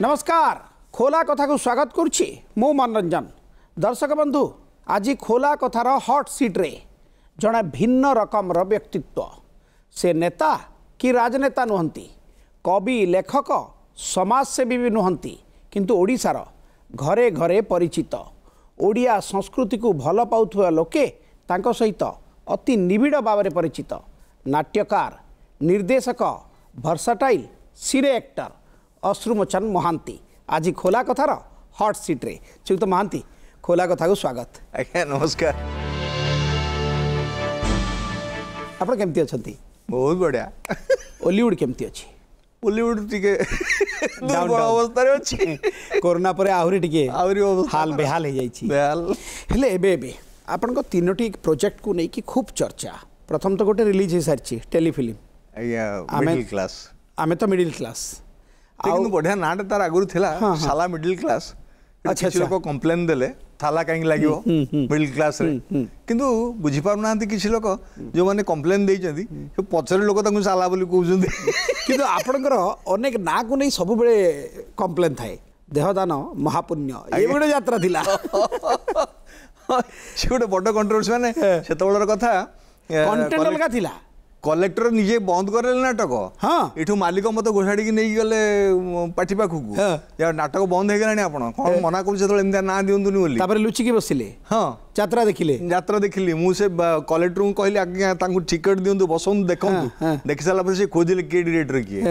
नमस्कार खोला कथा को स्वागत करुच्ची मो मनोरंजन दर्शक बंधु आज खोला कथार हॉट सीट्रे जड़े भिन्न रकमर व्यक्तित्व से नेता कि राजनेता नुहंती कवि लेखक समाजसेवी भी नुहंती किंतु ओडिशार घरे घरे परिचित ओडिया संस्कृति को भल पाउथुवा लोके तांको सहित अति निबिड़ भाव परिचित नाट्यकार निर्देशक भर्साटाइल सिरे एक्टर अश्रुमोचन महांती आज खोला कथार हॉट सीट्रे श्रीयुक्त महांती खोला कथा को स्वागत। आज्ञा नमस्कार। आपड़ केमती अच्छा बहुत बढ़िया। हॉलीवुड केमती अच्छी? हॉलीवुड टिके दुर्बल अवस्था रे अछि। कोरोना परे आहुरी टिके आहुरी हाल बेहाल हो जाई बेहाल हेले एबे एबे आपन को तीनोटी प्रोजेक्ट को नै कि खूब चर्चा। प्रथम तो गोटे रिलीज हो सारछि टेलीफिल्म। आज्ञा मिडिल क्लास आमे तो मिडिल क्लास लेकिन बढ़िया नाटा तार आगुरी थिला साला मिडिल क्लास। अच्छा लोग कंप्लेन देले थाला कहीं लगे मिडिल क्लास किंतु बुझी पार ना किसी लोक जो मैंने कंप्लेन देती पचर लोक साला बोली कहते कि आपणकर अनेक ना को नहीं सब बेले कंप्लेन थाए देहदान महापुण्य ये गोटे यात्रा थिला से गोटे बड़ कंट्रोवर्सी माने सेतबेलर कथा कंटेंट अलग थिला कलेक्टर निजे बंद करे नाटक। हाँ इठू मालिक मत घोषाड़ी नहीं गले पाठी पाखक यार नाटक बंद होगा कौन मना करते ना दिखाँ लुचिकी बसिले। हाँ यात्रा देखिले मुझे कलेक्टर को कहली आज्ञा टिकेट दिंतु बसु देखु देखी सारापर से खोजिले किए डिरेक्टर किए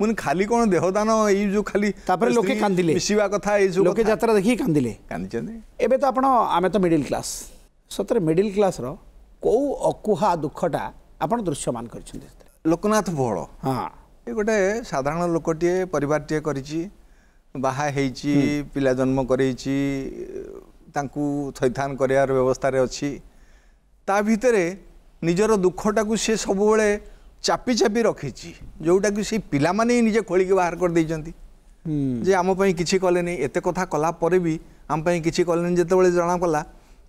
मुझे खाली कौन देहदान ये जो खाली लोके कांदिले मिशा कथा लोके यात्रा देखिए कांदिले एबे तो आपन आमे तो मिडिल क्लास सतरे मिडिल क्लास रो को अकुहा दुखटा आपण दृश्यमान कर लोकनाथ भोल। हाँ ये गोटे साधारण लोकटे परिवारटे करिछि बाहा हेछि पिला जन्म करेछि तांकू थैथान करियार व्यवस्था रे अछि ता भितरे निजर दुखटा को से सब बेले चापी चापी रखिछि जोटा कि से पिला माने ही निजे खोलिक बाहर कर दैछन्ती जे हम पई किछि कले नै एते कथा कला परे भी हम पई किछि कले नै जते बेले जना कला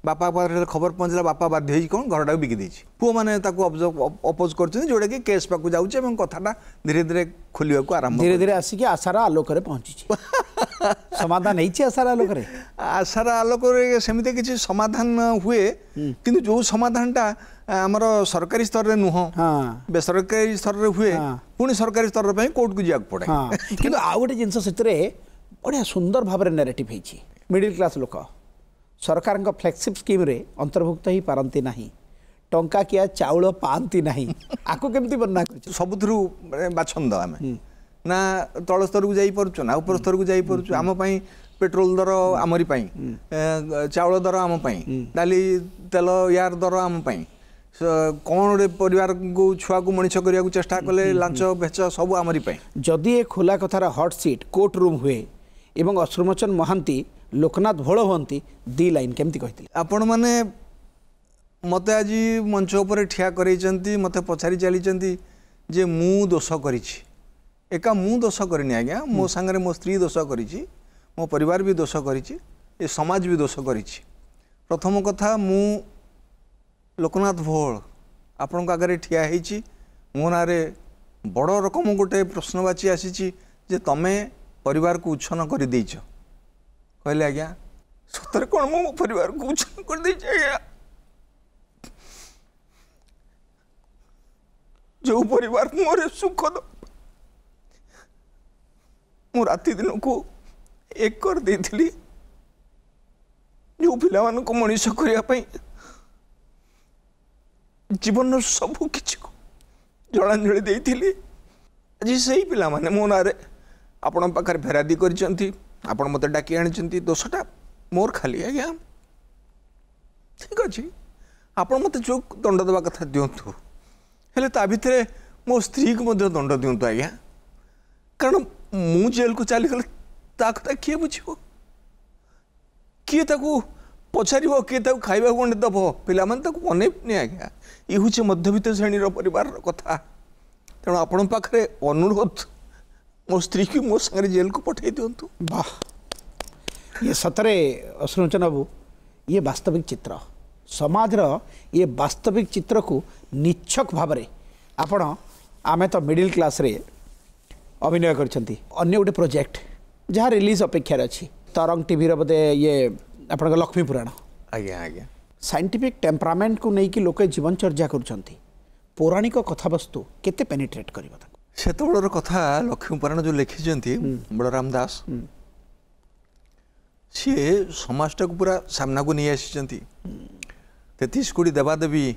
बापा पाखे खबर पहुँचला बापा बाध्य कौन घर टाक बिकी देछि पुओ माने अपोज करोटा कि केस पाक जाऊे कथाटा धीरे धीरे खोलिया को आरंभ धीरे धीरे आसिक आशार आलोक पहुँची समाधान होती आशार आलोक सेमती किसी समाधान हुए किंतु जो समाधानटा आमर सरकारी स्तर में नुह बेसरकारी स्तर में हुए पुणी सरकारी स्तर कोर्ट को जावाक पड़े कि आउ गोटे जिनस बढ़िया सुंदर भाव नेरेटिव होती मिडिल क्लास लोक सरकार का फ्लेक्सिब स्कीम रे अंतर्भुक्त ही पारती ना टंका किया चाउल पाती ना आपको केमती वर्णना कर सबुथ बाछंद आम ना तल स्तर को जापरचु ना उपर स्तर को जापरचु आमपाई पेट्रोल दर आमरी चाउल दर आमपाई डाली तेल यार दर आमपाई कौन गोटे परिवार को छुआ को मनीष करने चेषा कले लांच भेच सब आमरी जदि ये खोला कथार हॉट सीट कोर्ट रूम हुए एवं अश्रुमोचन महांती लोकनाथ भोल हंती दी लाइन केमती कहते आपण मैंने मत आज मंच उपर ठिया कर मत पचारि चली जे मु दोष करा मु दोष करनी आज्ञा मो सांगे मो स्त्री दोष करी मो परिवार भी दोष करी ए समाज भी दोष करी। प्रथम कथा मु लोकनाथ भोल आपण आगे ठिया होती मो ना बड़ रकम गोटे प्रश्नवाची आसी तमें परिवार को उच्छन कर कहले आज्ञा सतरे कौन मो परिवार को उच्छन कर जो परिवार मोरे सुख मो राति दिन को एक कर दे जो पिला मानक मनीष करने जीवन सबकिछ को जलांजलि देती आज से पिला माने मो ना आपण पाखे फेरादी कर आपण मत डाक आनी दोषटा मोर खाली आज्ञा ठीक अच्छे आपण मत जो दंड देवा कथा दिंतु हेले ता भितर मो स्त्री को दंड दिंतु आज्ञा कारण मु जेल को चलीगले ता कथा किए बुझे किए पचार किए खावा गंडे दब पे बन आज्ञा ये हूँ मध्यवित्त श्रेणीर परिवार कथा तेणु आपण पाखे अनुरोध मो स्त्री की मो सागर जेल को पठे दिंतु। वाह ये सतरे अश्रुमोचन बाबू ये वास्तविक चित्र समाजर ये वास्तविक चित्र को निच्छक भाव में आपण आमे तो मिडिल क्लास रे अभिनय कर अन्य गोटे प्रोजेक्ट जहाँ रिलीज अपेक्षार अच्छी तरंग टीर बोधे ये आपण लक्ष्मीपुराण आज्ञा आज्ञा साइंटिफिक टेम्परामेंट को लेकिन लोक जीवन चर्चा करौराणिक कथावस्तु केते पेनिट्रेट कर सेतबेलर कथा लक्ष्मीपुराण जो लिखिं बलराम दास सी समाजटा को पूरा सामना को नहीं आसी 33 कोटी देवादेवी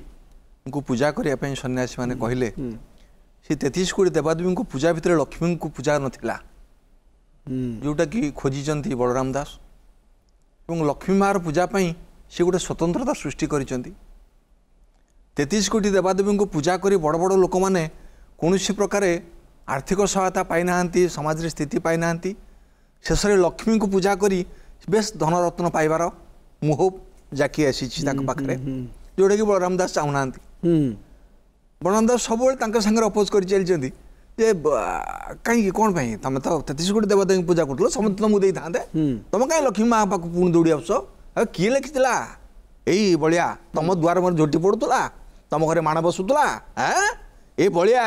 को पूजा करने सन्यासी मैंने कहले सी 33 कोटी देवादेवी को पूजा भितर लक्ष्मी को पूजा नाला जोटा कि खोजी बलराम दास लक्ष्मी मार पूजापाई सी गोटे स्वतंत्रता सृष्टि कर 33 कोटी देवादेवी को पूजा कर बड़ बड़ लोक मैंने कौन सी प्रकार आर्थिक सहायता पाई ना समाज स्थिति पाई ना शेष लक्ष्मी को पूजा करी बेस धनरत्न पाइबार मुह जाकी आसी पाखे जोटा कि बलराम दास चाहूना बलराम दास सब सागर अपोज कर चलती कहीं कौन पाई तुम तो 33 कोटी देवदेवी पूजा करूल समझे तुमको दे था तुम कहीं लक्ष्मी माँ पाक पुणी दौड़ी आस किए लिखिला यही बलिया तुम द्वार मोर झोटी पड़ूला तुम घर माण बसुला ए बलिया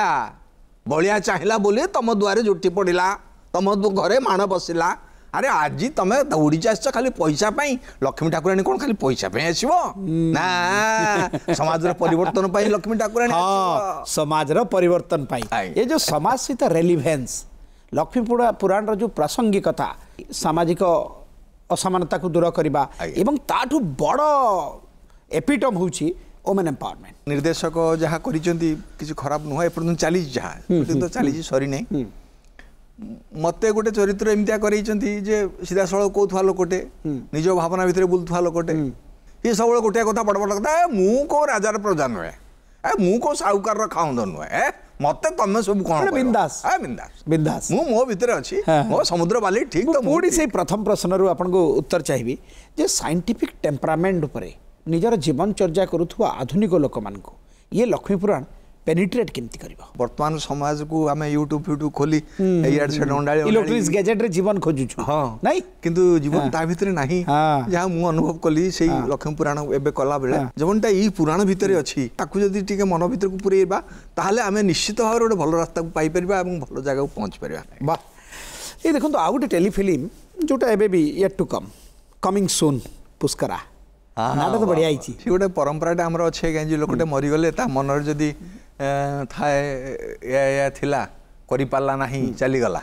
बलिया चाहिला बोले तुम द्वारे झोटी पड़ला तुम घर माण बसला अरे आज तुम दौड़ी आस खाली पैसा लक्ष्मी ठाकुराणी कौन खाली पैसा आसव ना समाज परिवर्तन पर लक्ष्मी ठाकुराणी हाँ समाज परिवर्तन पर ये जो समाज सहित रेलिभेन्स लक्ष्मी पुराण जो प्रासंगिकता सामाजिक असमानता को दूर करवा एवं ताठू बड़ एपिटम हो वुमेन एम्पावरमेंट निर्देशक जहाँ किसी खराब नुह एपर्तन चली तो चली सरी नहीं मत गोटे चरित्र एमती कर सीधा सड़क कौथुआ लोकटे निज भावना भितर बुलुआ लोकटे ये सब गोटे कथा बड़ बड़ कथा मु को राजार प्रजा नुहे मु को साहुकार खाउंद नुहे मत तुम सब कौन बिंदास बिंदास बिंदास मो भर अच्छी मो समुद्र बाली ठीक पूरी से प्रथम प्रश्न रू आपन को उत्तर चाहिए जे साइंटिफिक टेम्परामेंट उपरे निजर जीवन चर्चा करुवा आधुनिक लोक मानक ये लक्ष्मीपुराण पेनिट्रेट केमती करबा वर्तमान समाज को आमे यूट्यूब यूट्यूब खोली यार से डोंडाले इलेक्ट्रिक गैजेट रे जीवन खोजु छ हां नाही किंतु जीवन ता भीतर नाही जहां मु अनुभव कली सेई लक्ष्मीपुराण एबे कला बेले जवनटा ई पुराण भीतर अछि ताकू जदी टिके मन भीतर को पुरेबा ताहाले आमे निश्चित भाव रे भलो रास्ता को पाई परबा एवं भलो जागा को पहुंच परबा बा ए देखो तो आउटे टेलीफिल्म जोटा एबे भी yet to come coming soon पुष्करा नाटा तो बढ़िया आइछि सी गोटे परंपरा टा हमर अछि गंजी लोकटे मरि गेले ता मनर जदी था पाला ना चलीगला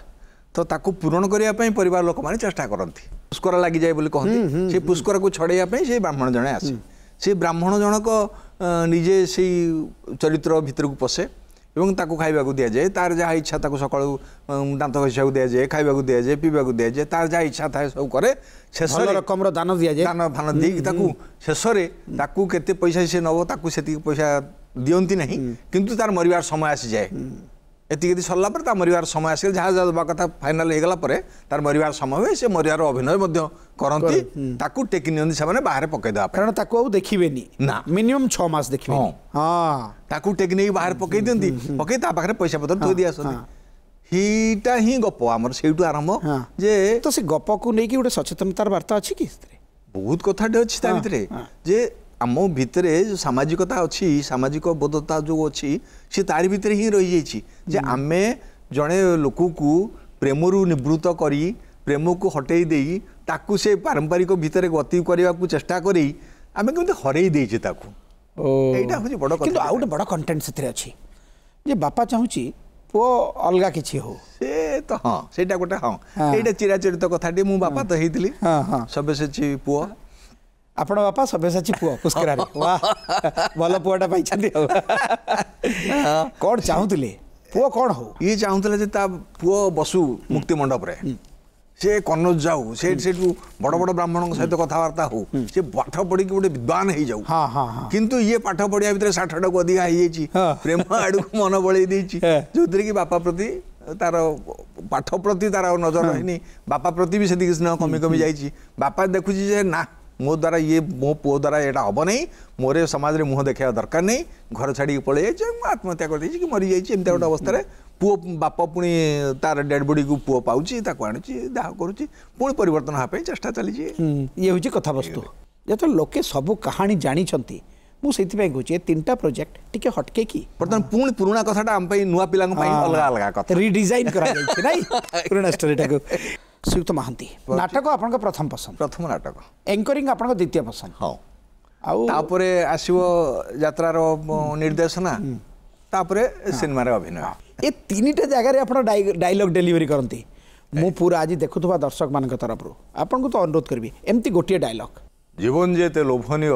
तो ताकू पूरण करने परिवार लोक मैंने चेष्टा करती पुष्कर लग जाए बोली कहते पुष्कर को छड़ाई से ब्राह्मण जड़े आसे से ब्राह्मण जनक निजे से चरित्र भितर को पशे और खावा को दि जाए तार जहाँ इच्छा सका दात घसा को दि जाए खावा को दि जाए पीवा को दि जाए तार जहाँ इच्छा था सब करे शेष रकम दान दि जाए दान फान देखिए शेष के पैसा सी नब ताकू से पैसा दिंती ना किंतु तार मरवार समय आसी जाए ये सरला तार मरवार समय आस जहाँ जहाँ कथा फाइनाल हो गला तार मरवार समय हुए से मरवार अभिनय करती टेक नि बाहर पकईदेवा कारण देखिए ना मिनिमम 6 मास देखिए हाँ टेक नहीं बाहर पकई दिंती पकई ता पाखे पैसा पतर धो दी आसती हीटा ही गप आमर से आरंभ जे तो से गप को लेकिन गोटे सचेतनतार बार्ता अच्छी कि बहुत कथाटे अच्छी भाई जे आम भितर सामाजिकता अच्छी सामाजिक बोधता जो अच्छी सी तार भीतर ही रही जाइए आमे जड़े लोक को प्रेम रु निवृत्त करी प्रेम को हटई दे ताकू से पारंपरिक भितर गति करने को चेष्टा करी आमे केमते हरई देछि ताकू एटा होछि बड़ कथा किंतु आ गोटे बड़ कंटेंट सेथिरे अछि जे बापा चाहूछि पु अलग किछि हो से तो हां सेटा गोटे हां एटा चिराचरित कथाटी मु बापा तो हेइतिली हां हां सबे सेछि पु आपण बापा सभ्यसाची पुआ पुष्करा वाह भल पुआटा पाई कौन चाहूले पुआ कौन हो ये चाहूले पुआ बसु मुक्ति मंडप रे से कनौज जाऊ से बड़ बड़ ब्राह्मण सहित कथबार्ता हो से पाठ पढ़ी गोटे विद्वान हो जाऊ किंतु ये पाठ पढ़िया भितर 60 को अधिका हो प्रेम आड़ को मन बल जो कि बापा प्रति तार पाठ प्रति तार नजर रही बापा प्रति भी से स्नेह कमी कमी जाइए बापा देखुचे ना मो द्वारा ये मो पु द्वारा यहाँ हम नहीं मोरे समाज में मुह देखा दरकार नहीं घर छाड़ी पलि आत्महत्या कर कि मरी जाइए एमती गोटे अवस्था पु बाप पुणी तार डेड बॉडी को पु पाँच आणुची दाह करुच्ची पुणी परिवर्तन हाँपी चेष्टा चली ये हूँ कथावस्तु जो लोके सब कहानी जानी मुझे कहे तीन टा प्रोजेक्ट टी हटके कि बर्तमान पुणी पुराणा कथा आम नुआ पिला अलग अलग कथा रिडिजाइन कर श्रीयुक्त महांती नाटक आपन प्रथम पसंद प्रथम नाटक एंकरिंग आपन द्वितीय पसंद हाँ तापर आसो यात्रा निर्देशना तापर सिनेमा अभिनय ये तीन टा जगह आप डायलॉग डिलीवरी करती मु पूरा आज देखुवा दर्शक मान तरफ आपन को तो अनुरोध करी एमती गोटे डायलॉग जीवन जेते लोभनीय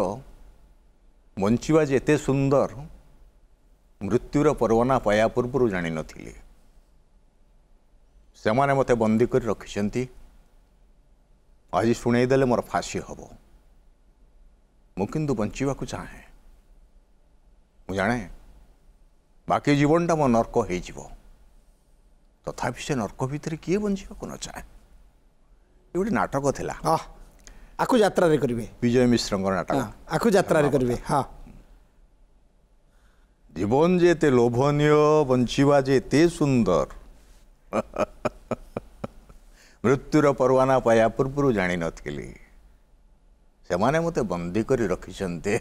बंचवा जेते सुंदर मृत्युर परवाना पाया पूर्व जानी नथिले से माने मते बंदी कर रखिसेंती आज सुनेई देले मोर फांसी हबो मु किंतु बंचवा को चाहे मु जाने बाकी जीवनटा मो नर्क होई जीवो तथापि से नर्क भितर किए बंचवा को न चाहे ये गोटे नाटक थिला आकु यात्रा रे करिवे विजय मिश्रा नाटक आकु यात्रा रे करिवे हां जीवन जेते लोभनीय बंचवा जेते सुंदर मृत्युर परवाना पाया पूर्व जानी नथिली से माने मते बंदी करी रखिसेंते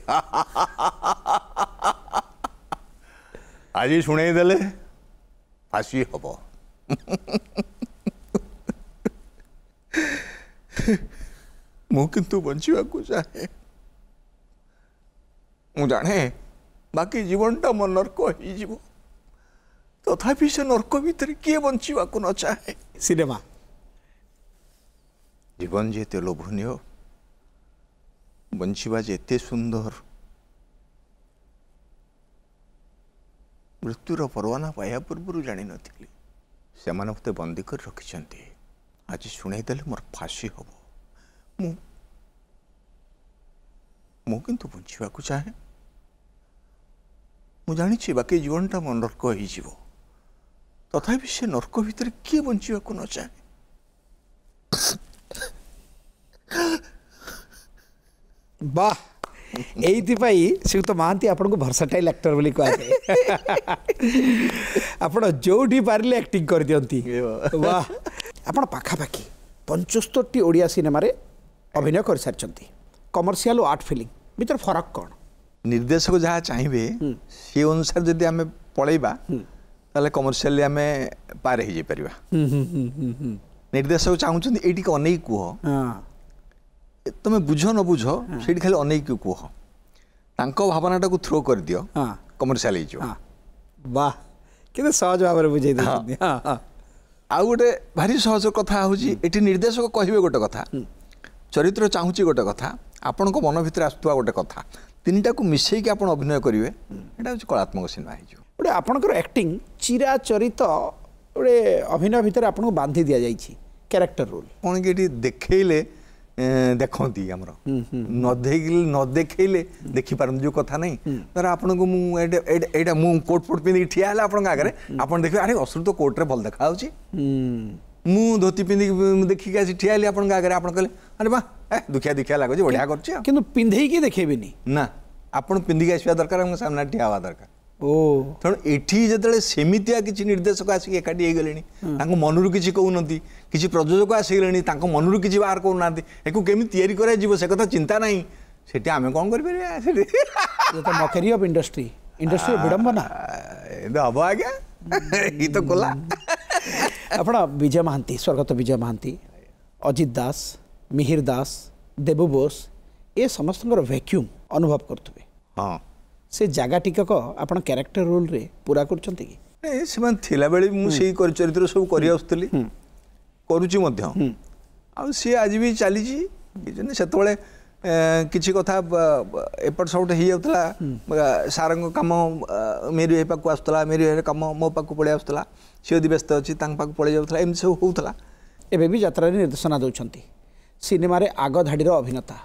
आज सुने देले फांसी हबो मु किंतु बंचवा को चाहे मु जाने बाकी जीवनटा मो नर्क हो तथापि से नर्क भीतर किए बंचवा को न चाहे सिनेमा जीवन जेते लोभनीय बंचवा जेते सुंदर मृत्युर परवाना पाया पूर्व जानी नथिली से माने मते बंदी कर रखिसेंती आज सुने देले मोर फांसी हबो मु किंतु बंचवा को चाहे मु जानी बाकी जीवनटा मो नर्क हो तथापि से नर्क भीतर किए बंचवा को न चाहे वाह श्रीयुक्त महांती आपन को भरसाटाइल एक्टर बोली कह जो पारे एक्टिंग कर दियंती वाह आपन पाखापाखी 75 ओडिया सिनेमा रे अभिनय कर सारी कमर्शियल और आर्ट फिल्म भीतर फरक कौन निर्देशक जहाँ चाहिए से अनुसार जब आम पलैबा कमर्शियल आम पार हो पार निर्देशक चाहूँ ये अनेक कह तुम बुझ न बुझ से खाली अनेक कह भावनाटा को थ्रो कर दियो कमर्शियल वाह के सहज भाव में बुझे आउ गोटे भारी सहज कथा होची निर्देशक कहिबे गोटे कथा चरित्र चाहूँगी गोटे कथा आपण को मन भितर आसुवा गोटे कथा तीन टाक मिसेक आप अभिनय करेंगे यहाँ कलात्मक सिनेमा गोटे आपंकर एक्टिंग चिराचरित गोटे अभिनय भितर आपको बांधि दि जाएगी कैरेक्टर रोल कौन कि देखले देखती आमर न देखले देखिपार जो कथा ना धर आपन को मुझे कोट फोट पिंधिक ठिया है आगे आप देखिए अरे अश्रु तो कोर्टे भल देखा मु धोती पिंधिक देखिक आसी ठिया है आपन आगे आप कहले अरे बा दुखिया दुखिया लगुच बढ़िया कर पिंधे देखेबी ना आपड़ पिंधिक आसवा दरकार सामना ठिया हवा दरकार ओ तेणु ये जिते सेमिया किसी निर्देशक आसिक एकाठी हो मनरू कि कहती किसी प्रयोजक आसीगले मनरू कि बाहर कहना केमी या से कथा चिंता ना से आम कौन कर इंडस्ट्री इंडस्ट्री विडंबना हम आज्ञा ये तो कोला अपना विजय महांती स्वर्गत विजय महांती अजित दास मिहिर दास देवघोष ये समस्त वैक्यूम अनुभव करुवे हाँ से जगह टीका को आपन कैरेक्टर रोल रे पूरा करछंती कि सेमान थिला बेले मु सेही कर चरित्र सब करि आस्तली करूची मध्य आ से आज भी चली जी जने सेतबेले किछि कथा एपट सौट हो जाता सारंग काम मेरी ए पाक आसला मेरी काम मो पाक पड़े आसला सी यदि व्यस्त अच्छी पाक पड़े जाऊला एम सब होता एवं भी यात्रा निर्देशना दौरान सिनेमा आग धाड़ी अभिनेता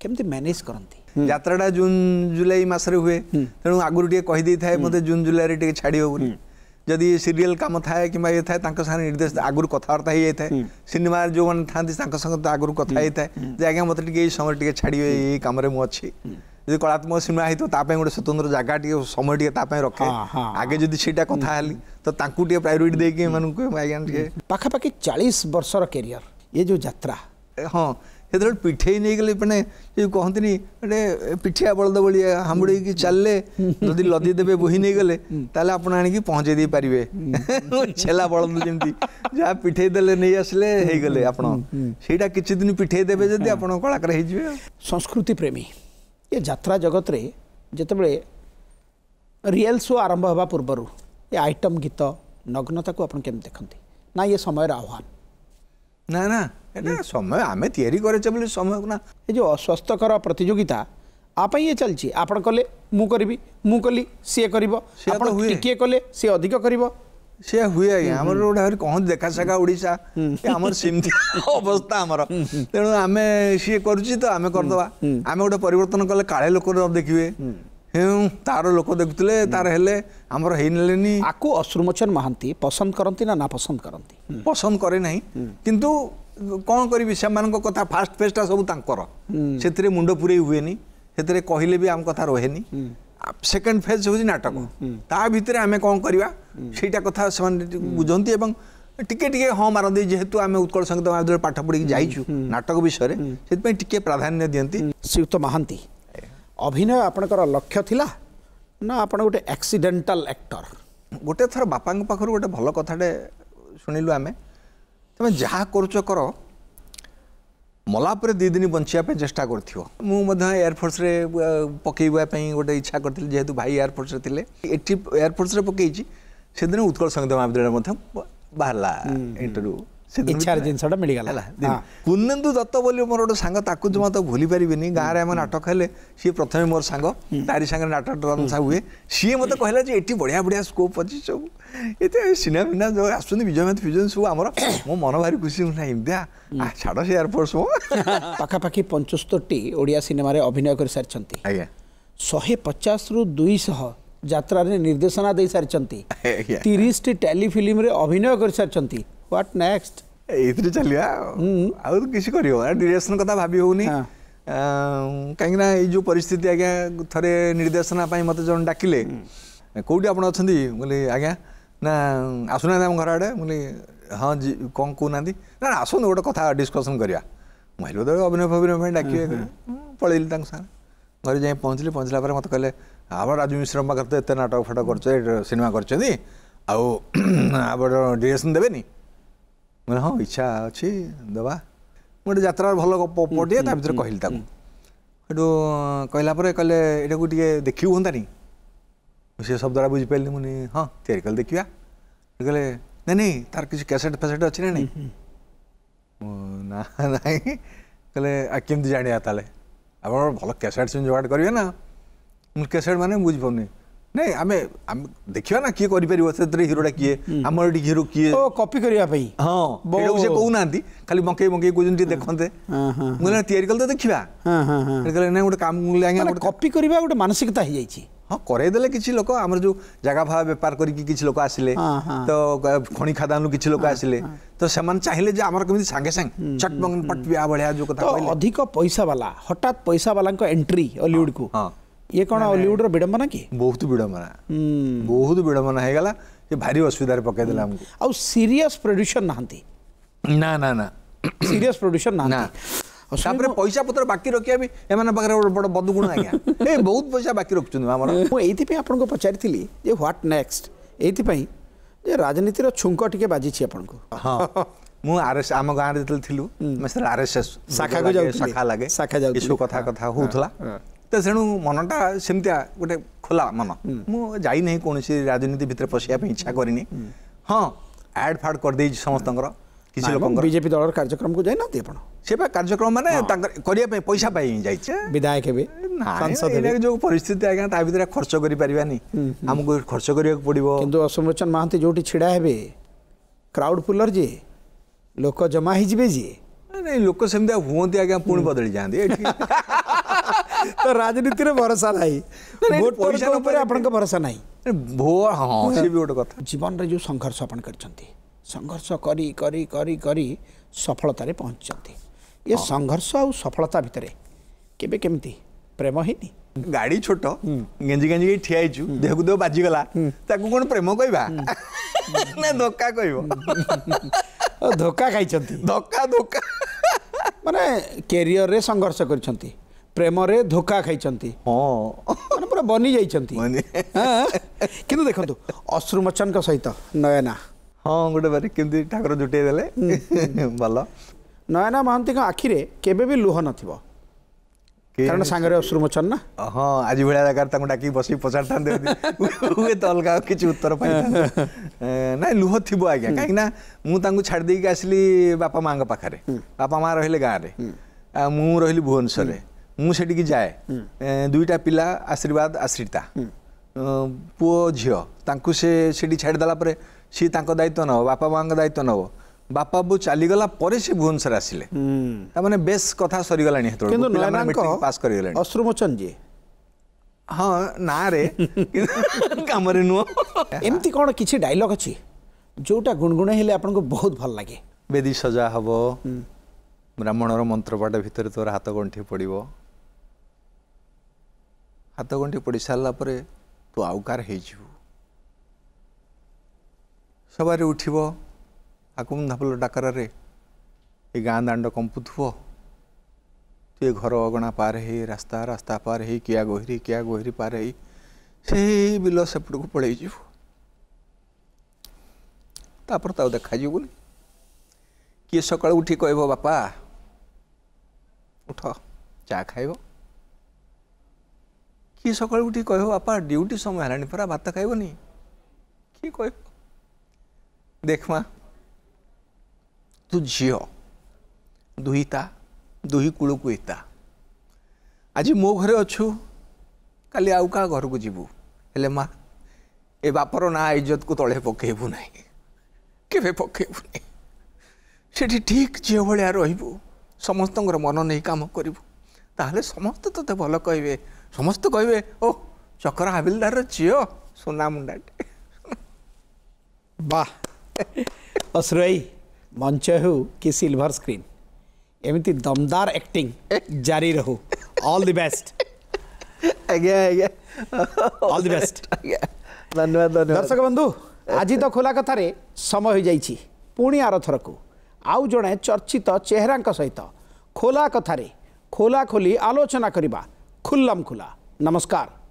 केमती मैनेज करती यात्रा जून जुलाई मसरे हुए तेणु आगुरी टे कही था मत जून जुलाई छाड़ी बोली जदि सीरियल काम थाए कि ये थाए निर्देश आगुरी कथबार्ता हो जाए सिनेमा जो मैंने था संग आगुरी कथा है आज्ञा मत समय छाड़े ये कम अच्छी जो कलात्मक सिनेमा होता गोटे स्वतंत्र जगह टे समय टे रखे आगे जब से कथा है तो प्रायोरीटी देखापाखि 40 वर्ष केरियर ये जो यात्रा हाँ से पिठे नहीं गले मैंने जो कहते पिठिया बलद भाया हामुड़ी चलिए जदि लदी देवे बोही नहीं गले आप पहुँचे दे पारे छेला बलद जमी जहाँ पिठेदेले नहीं आसले हो गले आपटा किसी दिन पिठेदेवे जब आप कलाकार हो संस्कृति प्रेमी ये यात्रा जगत रे जिते रियल शो आरंभ होगा पूर्वर ये आइटम गीत नग्नता को आप देखते ना ये समय आह्वान ना ना ना समय आम या समय ना ये जो अस्वस्थकर प्रतियोगिता आप ये चलती आपड़ कले मु करी मु कली सी कर कले सी अधिक कर सी हुए आज्ञा आम गोटे कहते देखा साखा ओडिशा आम सेमती अवस्था आमर तेणु आम सी करें करदे आम गोटे परिवर्तन कले काले लोक देखिए तार लोक देखुले तार हेले आमर होनी आपको अश्रुमोचन महांती पसंद करती ना ना पसंद करती पसंद करे ना किंतु कौन करी से कथा फास्ट फेस्टा सब तांकर से मुंड पूरे हुए से कहले भी आम कथा रोहेनी सेकेंड फेज हूँ नाटक ता भितर आम कौन करवाटा कथा से बुझंती टिके टिके हाँ मारती जेहेतु आम उत्कल संगीत पाठ पढ़ी जाइु नाटक विषय से टिके प्राधान्य दिखती श्रीयुक्त महांती अभिनय आपणकर लक्ष्य थिला ना आपण गोटे एक्सीडेंटल एक्टर गोटे थर बापा पाखर गोटे भल कथाटे शुणिलु आम तुम जहाँ कर मलापुर दीद बचापी चेषा कर एयरफोर्स पकईवाई गोटे इच्छा करी जेहेतु भाई एयरफोर्स थे ये एयरफोर्स पकई से दिन उत्कल संगीत महाविद्यालय बाहर इंटरव्यू कुंदेन्दु दत्त बोली मोर गोटे सांग ताकू जमा तो भूली पारे गाँव में नाटक है सी प्रथम मोर सांग तारी सांगे नाटक रंसा हुए सी मत कहला जे एटी बढ़िया बढ़िया स्कोप अच्छी सब ये सिना फिना जो आसुन विजय मोहंती फ्यूजन सब आम मो मन भारी खुशी होना इमतिया छाड़ से एयरफोर्स पाखापाखि 75 ओडिया सिनेमा अभिनय कर सारी आज्ञा 150 रु 200 यात्रा निर्देशना दे सारी 30 टेलीफिल्म रे अभिनय कर सारी व्हाट नेक्स्ट ये चलिया आउ किसी करेसन कथा भाभी होनी कहीं जो परिस्थिति आज्ञा थे निर्देशना मत जो डाकिले कौटी आप आज्ञा ना आसुना आम घर आड़े बोली हाँ जी कौन कहना ना आसत गोटे कथा डिस्कसन करा महिला बदल अभिनय फभिनय डाकिए पलैली घर जा पहुँचली पहुँचला मत कहले आप राज मिश्रा पाखे तो ये नाटक फाटक कर सिनेमा कर आसन देवे मैं हाँ इच्छा अच्छी देवा गोटे जित्रा भल पटे ता भर कहली कहला कहले ये टे देखी हूँ से शब्दा बुझिपारि मुझे हाँ या देखा कहले ना नहीं तार किसी कैसेट फैसेट अच्छी ना नहीं ना कहले केमती जाना ताले आप भल कैसेट से जोगाड़ करेंगे ना कैसेट माने बुझ पाऊनी नहीं आम देखा ना किए कर हिरोटा किए आम हिरो किए कॉपी करने हाँ से कहना खाली मकई मकई कहते देखते मुझे तैयारी कल तो देखा ना गोटे काम कॉपी करवा गोटे मानसिकता हो जाए हाँ करईदे किसी लोक आम जो जगह भाव बेपार कर लोक आसिले तो खणी खादान किसी लोक आसिले तो से चाहिए जे आमर कमी सांगे सांगे चटमंग पटपिया भाया जो कथा अधिक पैसा वाला हठात पैसा वाला एंट्री हॉलीवुड को ये कौन हॉलीवुड विडंबना कि बहुत विडंबना है गला ये भारी असुविधा पकई देला हमको आ सीरियस प्रोड्यूसर नहंती ना ना ना सीरियस प्रोड्यूसर नहंती तापर पैसा पत्र बाकी रखिया भी एमन बगरे बड़ बदगुण आ गया ए बहुत पैसा बाकी रखचुन हमर मो एति पे आपन को पचारि थिली जे व्हाट नेक्स्ट एति पई जे राजनीति रो छुंक टिके बाजी छी आपन को हां मु आरएस आम गांव रे थिलु मसर आरएसएस शाखा को जाउ शाखा लागे शाखा जाउ इसो कथा कथा होथला तो तेणु मनटा सेमतिया गोटे खोला मन मुझे ना कौन राजनीति भितर पशियाप इच्छा करनी हाँ आड फाड करदे समस्त किसी लोक बीजेपी दल कार्यक्रम को जाना से कार्यक्रम मानते करने पैसा विधायक हे जो परिस्थिति आज्ञा ता भर खर्च करें आमको खर्च करा पड़ो कि अश्रुमोचन महांती जो ढड़ा हे क्राउड पुलर जी लोक जमा हो नहीं लोक सेमती हूँ आज्ञा पुणी बदली जाती तो राजनीति भरोसा ना वोट भरोसा ना हाँ सी भी गोटे कथा जीवन रे जो संघर्ष अपन संघर्ष करी करी करी करी सफलता रे पहुँचते ये संघर्ष आ सफलता भितर केबे केमती प्रेम हेनी गाड़ी छोट गेंजी गेंजी ठिया देह को देह बाजीगला ताकू कौन प्रेम कहवा ना धोका कह धोका खाई धोका धोका माने कैरियर रे संघर्ष करछंती, प्रेम रे धोखा खाइछंती, हां पूरा बनी जाइछंती हां किंतु देखंतु अश्रुमोचन का सहित नयना हां गोटे बारी केमती ठाकुर जुटे देले भल। नयना महांती का आखिरे केबे भी लुह नथिबो कारण सांगरे अश्रुमोचन ना हां आज भेला आकार ताको डाकी बसी पछाड़ थान देबे हुए त अलगा किछ उत्तर पाइ ना लुह थिबो आज्ञा काहे ना मु तांगु छाड़ देई के आसली बापा मां के पाखरे, बापा मां रहले गां रे आ मु रहली भुवनेश्वर रे, मु सेठी की जाए दुईटा पिला आशीर्वाद आश्रिता पु झियो तांकु से सेठी छाड़ दला परे सी तांको दायित्व नव बापा मां का दायित्व नव बापा बु चली गला परे से भुवनेश्वर आसिले त माने बेस कथा सरी गलानी हेतो किंतु नयना मैट्रिक पास करि गलानी अश्रुमोचन जी हां ना रे काम रे नु एम्ति कोन किछि डायलॉग अछि जोटा गुणगुण हेले आपन को बहुत भल लागे बेदी सजा हबो ब्राह्मणर मंत्रपाठ भितर तोर हाथ गंठी पड़ो हाथ गंठी पड़ सारापर तू आउकार सवार उठब आकुम धापल डाकर ये गाँ दाण्ड कंपुथ तु घर अगणा पार है रास्ता रास्ता पार है किया गोहरी पार है से बिल सेपट को पलि तापर ताऊ देखा बोली किए सका उठी कह बापा उठ चा खाइब किए सका उठी कह बापा ड्यूटी समय है परा भात खाइबनी किए कह देख माँ तू झीओ दुहीता दुही कूल को इता आज मो घरे अच्छु काली आउ का घर को जीवु हेले माँ ए बापर ना इज्जत को तले पकेबू ना के पकेबू ना से ठीक झील भाया रू समस्त मन नहीं कम करूँ समस्त तेत भल कहे समस्त कहे ओ चक्र हाबिलदार झीओ सोना मुंडा वाह अश्रुई मंच हो कि सिल्वर स्क्रीन एमती दमदार एक्टिंग जारी रहू ऑल द बेस्ट आज्ञा आज्ञा ऑल द बेस्ट धन्यवाद धन्यवाद दर्शक बंधु आज तो खोला कथा रे समय हो जाइए पुणी आर थरक आउ जड़े चर्चित चेहरा सहित खोला कथारे खोला खोली आलोचना करिबा खुल्लम खुला। नमस्कार।